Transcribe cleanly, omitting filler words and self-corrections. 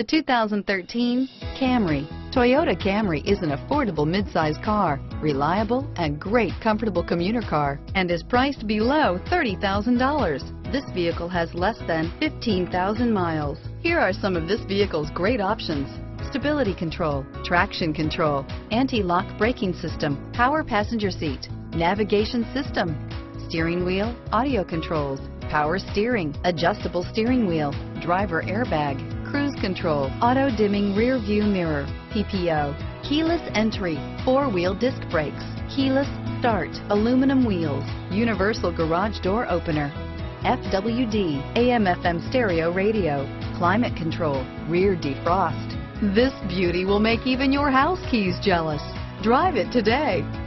The 2013 Camry. Toyota Camry is an affordable mid-size car, reliable and great comfortable commuter car, and is priced below $30,000. This vehicle has less than 15,000 miles. Here are some of this vehicle's great options: stability control, traction control, anti-lock braking system, power passenger seat, navigation system, steering wheel audio controls, power steering, adjustable steering wheel, driver airbag, cruise control, auto dimming rear view mirror, PPO, keyless entry, four-wheel disc brakes, keyless start, aluminum wheels, universal garage door opener, FWD, AM/FM stereo radio, climate control, rear defrost. This beauty will make even your house keys jealous. Drive it today.